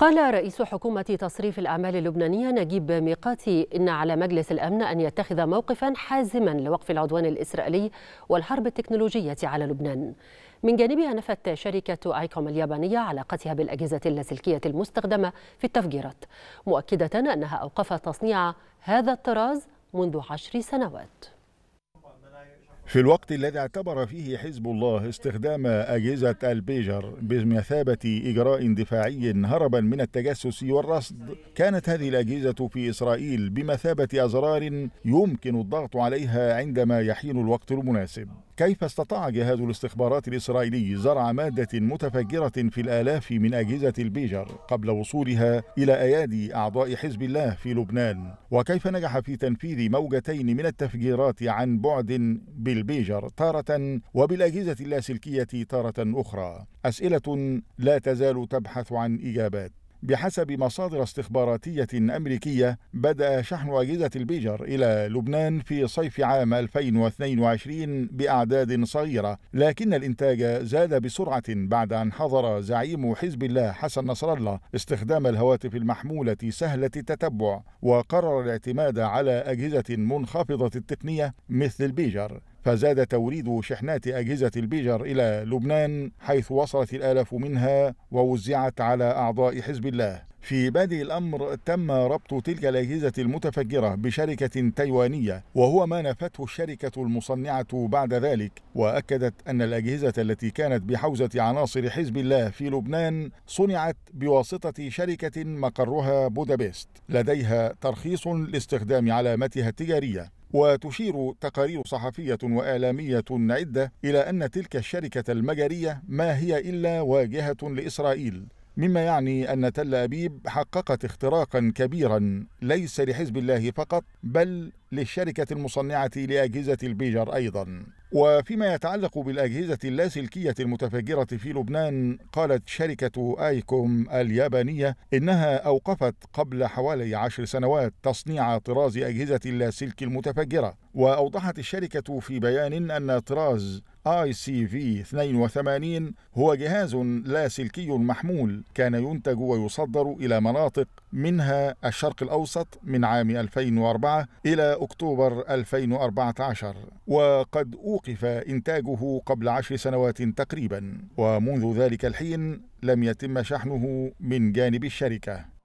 قال رئيس حكومة تصريف الأعمال اللبنانية نجيب ميقاتي إن على مجلس الأمن أن يتخذ موقفا حازما لوقف العدوان الإسرائيلي والحرب التكنولوجية على لبنان. من جانبها نفت شركة آيكوم اليابانية علاقتها بالأجهزة اللاسلكية المستخدمة في التفجيرات، مؤكدة أنها أوقفت تصنيع هذا الطراز منذ 10 سنوات. في الوقت الذي اعتبر فيه حزب الله استخدام أجهزة البيجر بمثابة إجراء دفاعي هربا من التجسس والرصد، كانت هذه الأجهزة في إسرائيل بمثابة أزرار يمكن الضغط عليها عندما يحين الوقت المناسب. كيف استطاع جهاز الاستخبارات الإسرائيلي زرع مادة متفجرة في الآلاف من أجهزة البيجر قبل وصولها إلى أيادي أعضاء حزب الله في لبنان؟ وكيف نجح في تنفيذ موجتين من التفجيرات عن بعد بالبيجر تارة وبالأجهزة اللاسلكية تارة أخرى؟ أسئلة لا تزال تبحث عن إجابات. بحسب مصادر استخباراتية أمريكية، بدأ شحن أجهزة البيجر إلى لبنان في صيف عام 2022 بأعداد صغيرة، لكن الإنتاج زاد بسرعة بعد أن حظر زعيم حزب الله حسن نصر الله استخدام الهواتف المحمولة سهلة التتبع، وقرر الاعتماد على أجهزة منخفضة التقنية مثل البيجر، فزاد توريد شحنات أجهزة البيجر إلى لبنان، حيث وصلت الآلاف منها ووزعت على أعضاء حزب الله. في بادئ الأمر تم ربط تلك الأجهزة المتفجرة بشركة تايوانية، وهو ما نفته الشركة المصنعة بعد ذلك، وأكدت أن الأجهزة التي كانت بحوزة عناصر حزب الله في لبنان صنعت بواسطة شركة مقرها بودابست، لديها ترخيص لاستخدام علامتها التجارية. وتشير تقارير صحفية وإعلامية عدة إلى أن تلك الشركة المجرية ما هي إلا واجهة لإسرائيل، مما يعني أن تل أبيب حققت اختراقا كبيرا ليس لحزب الله فقط، بل للشركة المصنعة لأجهزة البيجر أيضا. وفيما يتعلق بالأجهزة اللاسلكية المتفجرة في لبنان، قالت شركة آيكوم اليابانية إنها أوقفت قبل حوالي 10 سنوات تصنيع طراز أجهزة اللاسلك المتفجرة. وأوضحت الشركة في بيان أن طراز ICV-82 هو جهاز لاسلكي محمول كان ينتج ويصدر إلى مناطق منها الشرق الأوسط من عام 2004 إلى أكتوبر 2014، وقد أوقف إنتاجه قبل 10 سنوات تقريبا، ومنذ ذلك الحين لم يتم شحنه من جانب الشركة.